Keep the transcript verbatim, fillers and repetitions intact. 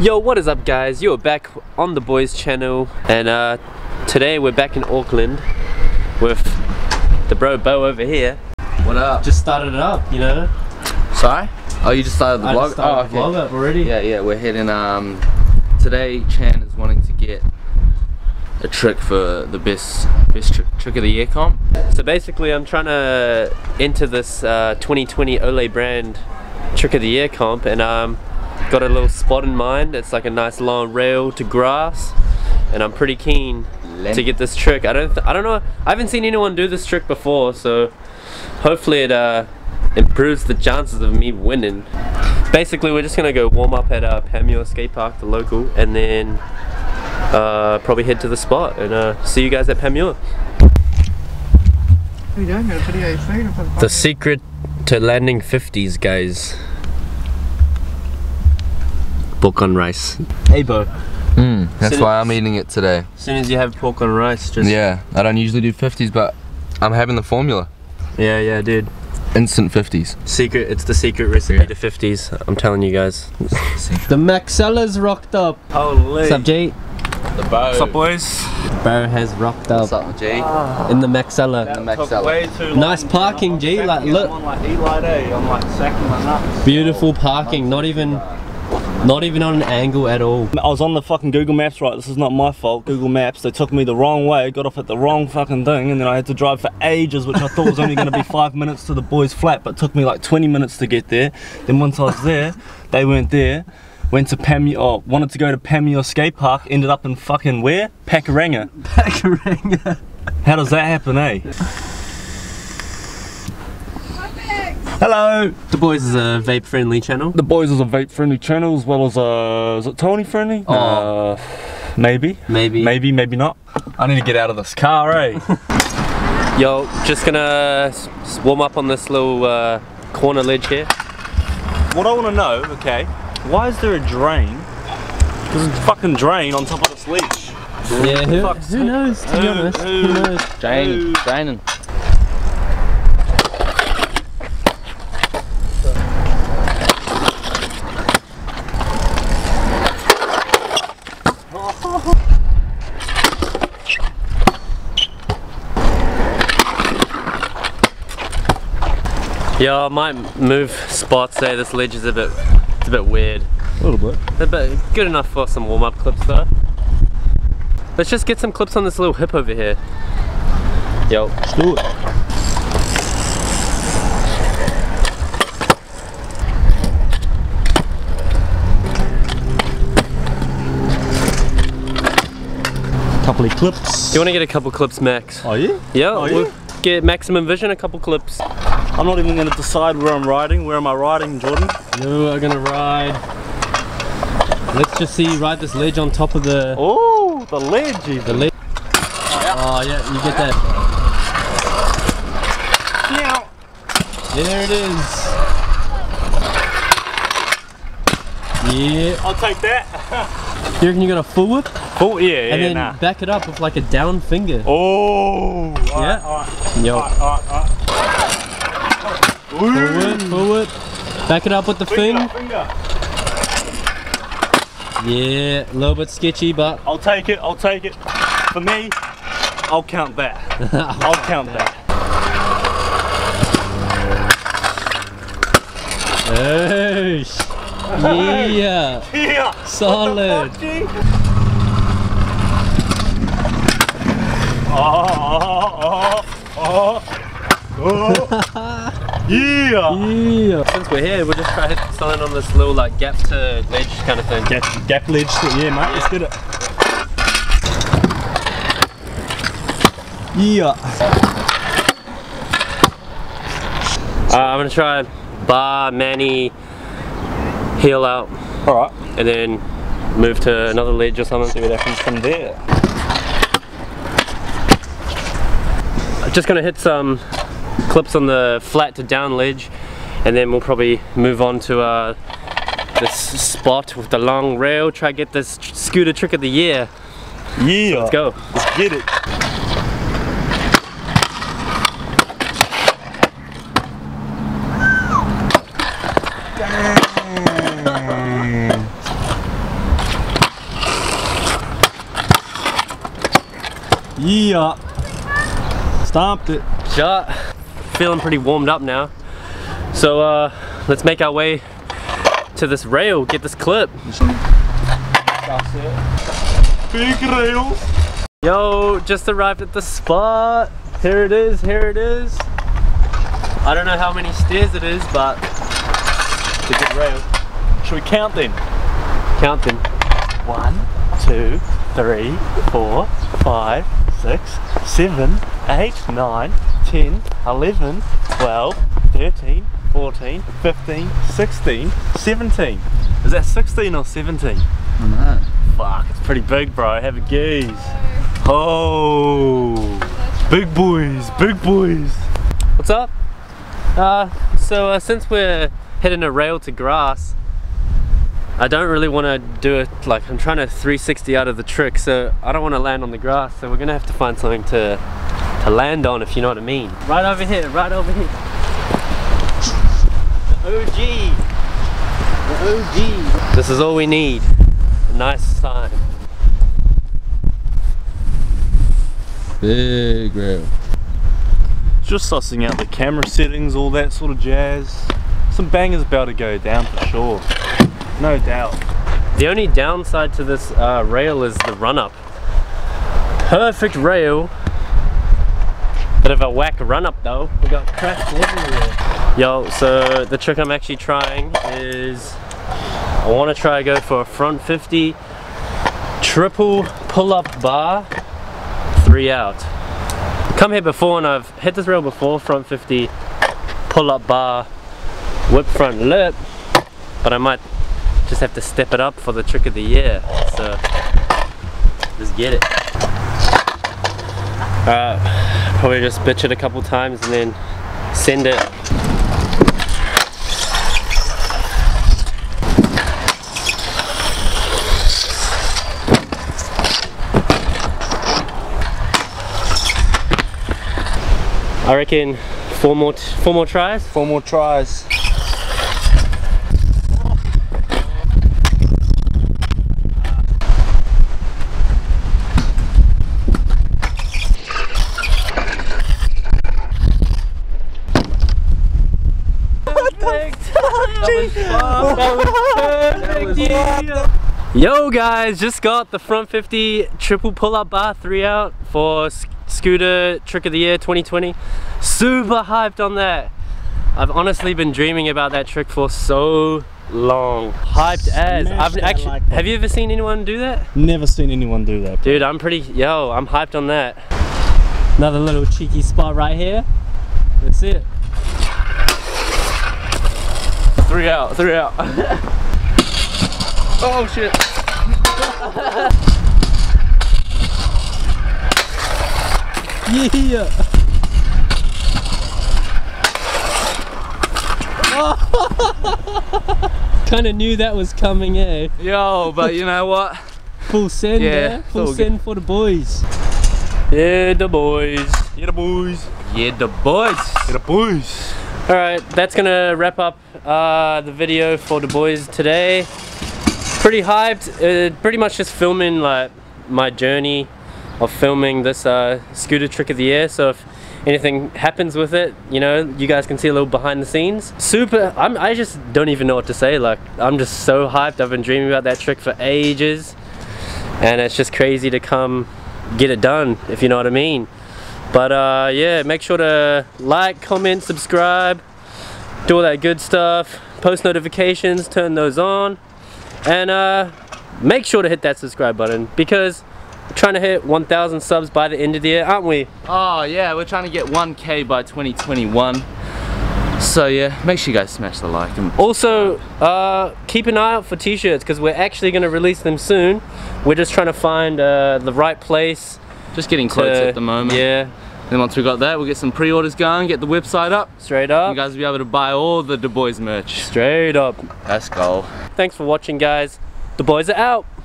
Yo, what is up guys? You are back on the Deboiz channel, and uh, today we're back in Auckland with the bro Bo over here. What up? Just started it up, you know? Sorry? Oh, you just started the I vlog? Just started oh, okay. the vlog up already? Yeah, yeah, we're heading, um, today Chan is wanting to get a trick for the best best tr trick of the year comp. So basically I'm trying to enter this uh, twenty twenty Olay brand trick of the year comp, and um, got a little spot in mind. It's like a nice long rail to grass, and I'm pretty keen Len to get this trick. I don't th I don't know, I haven't seen anyone do this trick before, so hopefully it uh, improves the chances of me winning. Basically we're just gonna go warm up at uh, Pamela skate park, the local, and then uh, probably head to the spot and uh, see you guys at Pamela. The secret to landing fifties, guys. Pork on rice. Hey Bo. Mm, that's soon why I'm eating it today. As soon as you have pork on rice, just... Yeah, I don't usually do fifties, but I'm having the formula. Yeah, yeah, dude. Instant fifties. Secret, it's the secret recipe yeah. to fifties, I'm telling you guys. The Maxella's rocked up. Holy. What's up, Jay? The Bo. What's up, boys? Bo has rocked up. What's up, Jay? Ah. In the Maxella. That In the Maxella. Way too nice long. Parking, Jay. Second, like, look. I'm like, Eli Day. I'm like second and up. Beautiful parking, not even... Not even on an angle at all. I was on the fucking Google Maps, right? This is not my fault. Google Maps, they took me the wrong way, got off at the wrong fucking thing, and then I had to drive for ages, which I thought was only going to be five minutes to the boys' flat, but it took me like twenty minutes to get there. Then once I was there, they weren't there. Went to Pamela, oh, wanted to go to Pamela skate park, ended up in fucking where? Pakuranga. Pakuranga. How does that happen, eh? Hello! The Deboiz is a vape friendly channel. The Deboiz is a vape friendly channel as well as a. Is it Tony friendly? Oh. Uh, maybe. Maybe. Maybe, maybe not. I need to get out of this car, eh? Yo, just gonna warm up on this little uh, corner ledge here. What I wanna know, okay, why is there a drain? There's a fucking drain on top of this ledge. Yeah, who, who knows, to be honest? Who, who knows? Draining, draining. Yeah, I might move spots there. This ledge is a bit, it's a bit weird. A little bit. A bit good enough for some warm-up clips though. Let's just get some clips on this little hip over here. Yo, let's do it. Couple of clips. Do you want to get a couple clips, Max? Are you? Yeah. Are we'll you? Get maximum vision. A couple clips. I'm not even going to decide where I'm riding. Where am I riding, Jordan? You are going to ride... Let's just see you ride this ledge on top of the... Oh, the ledge even. The ledge. Oh, yeah. Oh, yeah, you get that. Now. There it is. Yeah. I'll take that. You reckon you're going to forward? Oh, yeah, yeah, And then nah. back it up with like a down finger. Oh. Yeah. All right, all right. Yo. All right, all right, all right. Forward, forward, back it up with the finger, thing. Finger. Yeah, a little bit sketchy, but... I'll take it, I'll take it. For me, I'll count that. I'll count that. Oh, yeah. Yeah. Solid. Oh, oh, oh, oh. Yeah. Yeah! Since we're here, we'll just try to hit something on this little like gap to ledge kind of thing. Gap, gap ledge, yeah mate, yeah. Let's get it. Yeah! Uh, I'm gonna try bar, mani, heel out. Alright. And then move to another ledge or something. See what happens from there. I'm just gonna hit some clips on the flat to down ledge, and then we'll probably move on to uh, this spot with the long rail, try to get this scooter trick of the year. Yeah! So let's go. Let's get it. Yeah. Stomped it. Shot. Feeling pretty warmed up now. So uh, let's make our way to this rail, get this clip. That's it. Big rails. Yo, just arrived at the spot. Here it is, here it is. I don't know how many stairs it is, but it's a good rail. Should we count them? Count them. One, two, three, four, five, six, seven, eight, nine, ten, eleven, twelve, thirteen, fourteen, fifteen, sixteen, seventeen. Is that sixteen or seventeen? I don't know. Fuck, it's pretty big, bro. Have a gaze. Oh, big boys, big boys. What's up? Uh, so uh, since we're hitting a rail to grass, I don't really want to do it, like I'm trying to three sixty out of the trick, so I don't want to land on the grass, so we're going to have to find something to, to land on, if you know what I mean. Right over here, right over here. The O G. The O G. This is all we need. A nice sign. Big rail. Just sussing out the camera settings, all that sort of jazz. Some bangers about to go down for sure, no doubt. The only downside to this uh, rail is the run-up. Perfect rail. Bit of a whack run-up though. We got cracks everywhere. Yo, so the trick I'm actually trying is I want to try to go for a front fifty, triple pull-up bar, three out. Come here before and I've hit this rail before, front fifty, pull up bar, whip front lip, but I might just have to step it up for the trick of the year, so just get it. Alright, probably just bitch it a couple times and then send it. I reckon four more, t four more tries? Four more tries. Yo guys, just got the front fifty triple pull-up bar three out for Scooter Trick of the Year twenty twenty. Super hyped on that. I've honestly been dreaming about that trick for so long. Hyped as. I've actually, like, have you ever seen anyone do that? Never seen anyone do that. Dude, I'm pretty, yo, I'm hyped on that. Another little cheeky spot right here. That's it. Three out, three out. Oh shit. Yeah! Kinda knew that was coming, eh? Yo, but you know what? Full send, yeah. Eh? Full send good. For the boys. Yeah, the boys. Yeah, the boys. Yeah, the boys. Yeah, the boys. Alright, that's gonna wrap up uh, the video for the boys today. Pretty hyped. Uh, pretty much just filming like my journey of filming this uh, Scooter Trick of the Year, so if anything happens with it, you know, you guys can see a little behind the scenes. Super, I'm, I just don't even know what to say, like, I'm just so hyped, I've been dreaming about that trick for ages, and it's just crazy to come get it done, if you know what I mean. But uh, yeah, make sure to like, comment, subscribe, do all that good stuff, post notifications, turn those on, and uh, make sure to hit that subscribe button, because trying to hit one thousand subs by the end of the year, aren't we? Oh yeah, we're trying to get one K by twenty twenty-one. So yeah, make sure you guys smash the like. And also, uh, keep an eye out for t-shirts, because we're actually going to release them soon. We're just trying to find uh, the right place. Just getting close at the moment. Yeah. Then once we got that, we'll get some pre-orders going, get the website up. Straight up. You guys will be able to buy all the Deboiz merch. Straight up. Let's go. Thanks for watching, guys. Deboiz are out.